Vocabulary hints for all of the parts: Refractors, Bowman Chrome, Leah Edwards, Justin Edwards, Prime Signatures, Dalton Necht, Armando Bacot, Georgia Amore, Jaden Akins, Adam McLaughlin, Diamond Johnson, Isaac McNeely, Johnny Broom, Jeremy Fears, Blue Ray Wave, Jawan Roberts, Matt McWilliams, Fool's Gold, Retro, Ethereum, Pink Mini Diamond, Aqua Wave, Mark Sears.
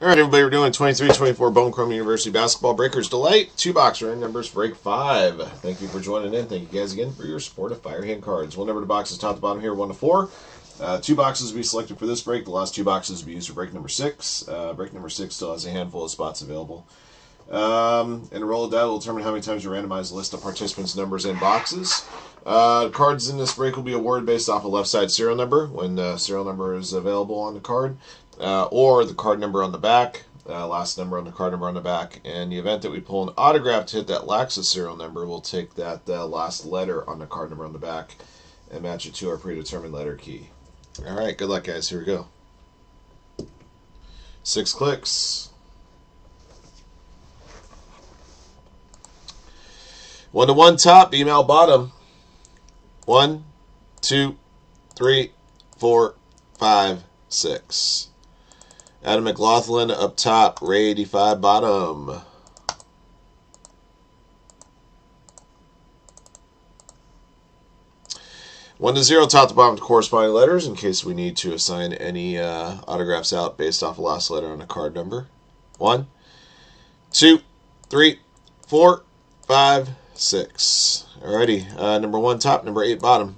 All right, everybody, we're doing 23-24 Bowman Chrome University Basketball Breakers Delight. 2-box random numbers, break 5. Thank you for joining in. Thank you guys again for your support of Firehand Cards. We'll number the boxes top to bottom here, 1 to 4. 2 boxes will be selected for this break. The last 2 boxes will be used for break number 6. Break number 6 still has a handful of spots available. And a roll of die will determine how many times you randomize the list of participants' numbers and boxes. Cards in this break will be awarded based off a left side serial number when the serial number is available on the card, or the card number on the back, last number on the card number on the back. And the event that we pull an autographed hit that lacks a serial number, we'll take that last letter on the card number on the back and match it to our predetermined letter key. All right, good luck, guys. Here we go. 6 clicks. 1 to 1 top, email bottom. 1, 2, 3, 4, 5, 6. Adam McLaughlin up top, Ray 85 bottom. One to zero top to bottom with corresponding letters in case we need to assign any autographs out based off the last letter on a card number. 1, 2, 3, 4, 5, 6. Alrighty, number 1 top, number 8 bottom.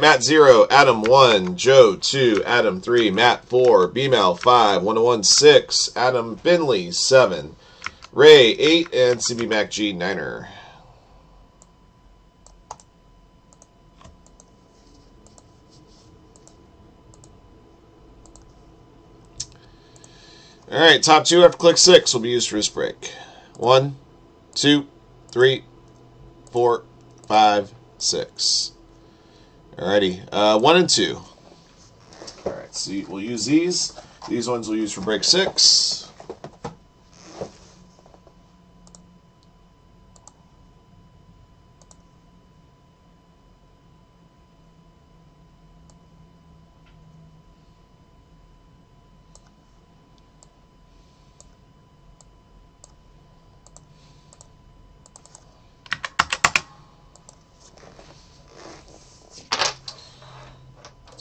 Matt 0, Adam 1, Joe 2, Adam 3, Matt 4, Bmal 5, 101 6, Adam Finley 7, Ray 8, and CB Mac G 9er. All right, top 2 after click 6 will be used for this break. 1, 2, 3, 4, 5, 6. Alrighty, 1 and 2. All right, so we'll use these. These ones we'll use for break 6.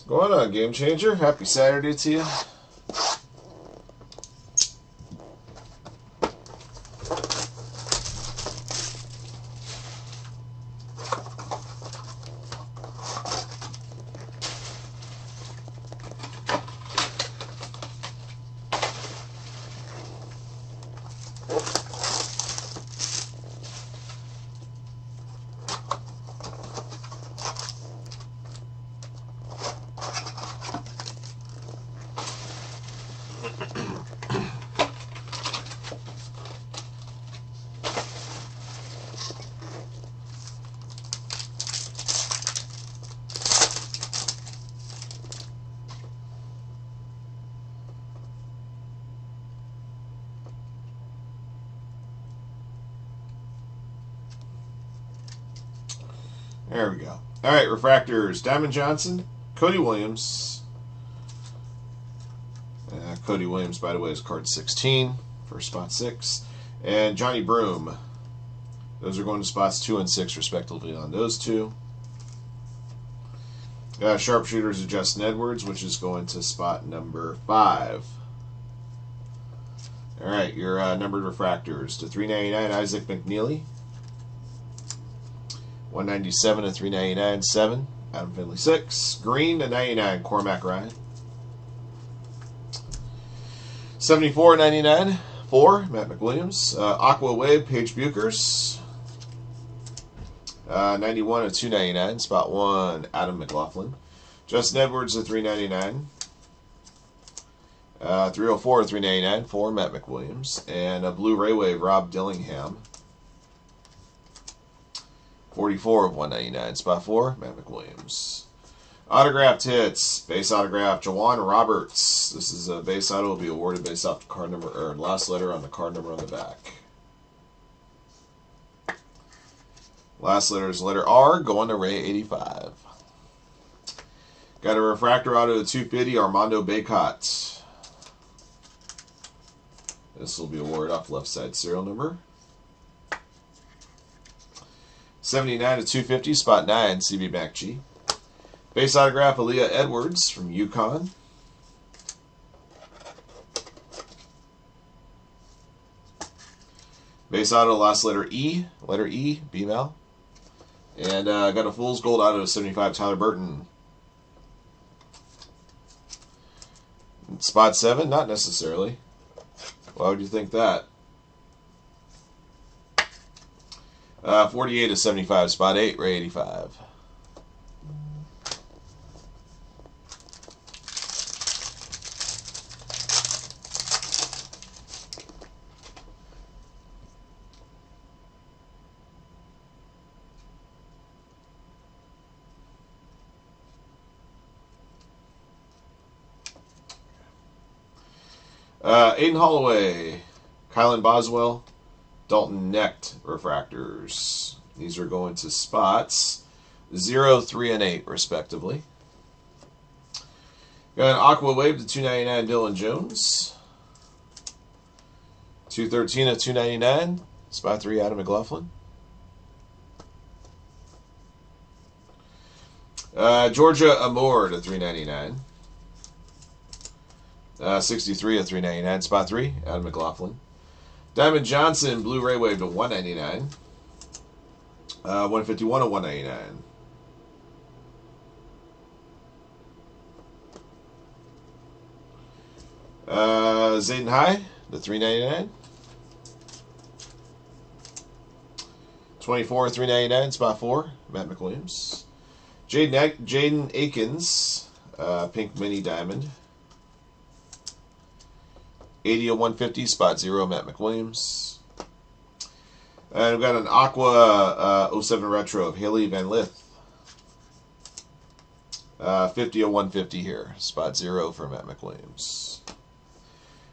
Going on, Game Changer. Happy Saturday to you. There we go. All right, Refractors, Diamond Johnson, Cody Williams. Cody Williams, by the way, is card 16 for spot 6. And Johnny Broom. Those are going to spots 2 and 6, respectively, on those two. Sharpshooters of Justin Edwards, which is going to spot number 5. All right, your numbered Refractors to 399, Isaac McNeely. 197 to 399, 7. Adam Finley, 6. Green to 99, Cormac Ryan. 74.99, 4. Matt McWilliams. Aqua Wave, Paige Buchers. 91 to 299, spot 1. Adam McLaughlin. Justin Edwards to 399. 304 to 399, 4. Matt McWilliams. And a Blue Ray Wave, Rob Dillingham. 44 of 199, spot 4, Matt McWilliams. Autographed hits, base autograph, Jawan Roberts. This is a base auto, will be awarded based off the card number, or last letter on the card number on the back. Last letter is letter R, going to Ray 85. Got a refractor auto to 250, Armando Bacot. This will be awarded off left side serial number. 79/250, spot 9, CB Mac G. Base autograph, Aaliyah Edwards from UConn. Base auto, last letter E, B-Mal. And got a Fool's Gold auto, 75, Tyler Burton. Spot 7? Not necessarily. Why would you think that? 48/75, spot 8, Ray 85. Aiden Holloway, Kylan Boswell, Dalton Necht refractors. These are going to spots 0, 3, and 8, respectively. Got an Aqua Wave to 299, Dylan Jones. 213/299, spot 3, Adam McLaughlin. Georgia Amore to 399. 63/399, spot 3, Adam McLaughlin. Diamond Johnson, Blue Ray Wave to 199. 151/199. Zayden High to 399. 24/399, spot 4, Matt McWilliams. Jaden Akins, Pink Mini Diamond. 80/150, spot 0, Matt McWilliams. And we've got an Aqua 07 Retro of Haley Van Lith. 50/150 here, spot 0 for Matt McWilliams.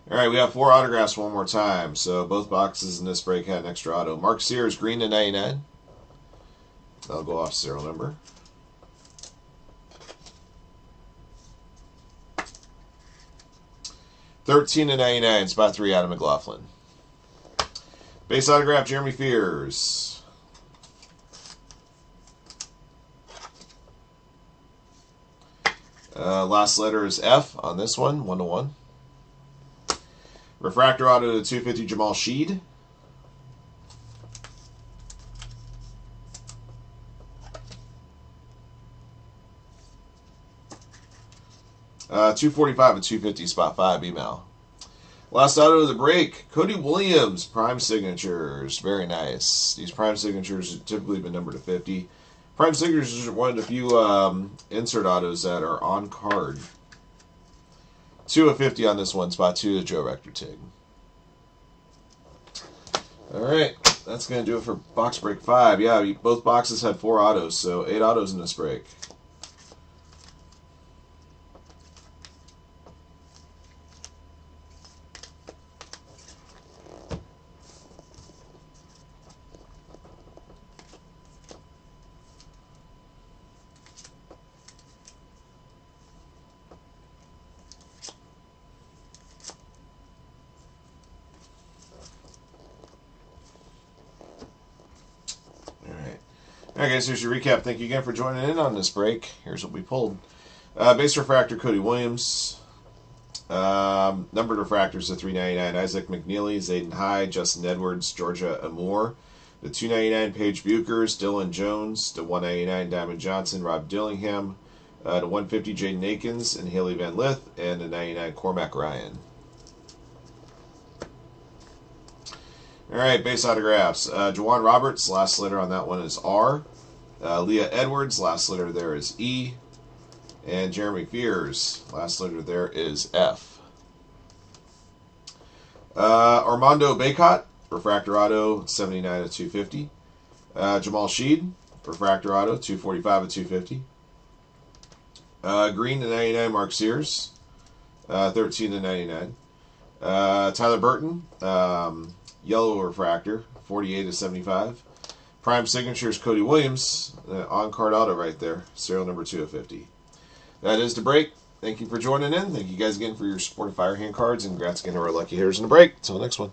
Alright, we have 4 autographs one more time, so both boxes in this break had an extra auto. Mark Sears, green to 99. That'll go off serial number. $13/99, spot 3, Adam McLaughlin. Base autograph, Jeremy Fears. Last letter is F on this one, 1/1. Refractor auto to 250, Jamal Sheed. $245/250, spot 5, email. Last auto of the break, Cody Williams, Prime Signatures. Very nice. These Prime Signatures have typically been numbered to 50. Prime Signatures are one of the few insert autos that are on card. 2/50 on this one, spot 2 to Joe Rector-Tig. Alright, that's going to do it for box break 5. Yeah, both boxes had 4 autos, so 8 autos in this break. Alright guys, here's your recap. Thank you again for joining in on this break. Here's what we pulled. Base refractor, Cody Williams. Numbered refractors to 399, Isaac McNeely, Zayden High, Justin Edwards, Georgia Amore. The 299, Paige Buchers, Dylan Jones. The 199, Diamond Johnson, Rob Dillingham. The 150, Jaden Akins and Haley Van Lith. And the 99, Cormac Ryan. Alright, base autographs. Jawan Roberts, last letter on that one is R. Leah Edwards, last letter there is E. And Jeremy Fears, last letter there is F. Armando Bacot, refractor auto, 79/250. Jamal Sheed, refractor auto, 245/250. Green to 99, Mark Sears, 13/99. Tyler Burton, yellow refractor, 48/75. Prime Signatures, Cody Williams, on-card auto right there, serial number 2/50. That is the break. Thank you for joining in. Thank you guys again for your support of Firehand Cards, and congrats again to our lucky hitters in the break. Till the next one.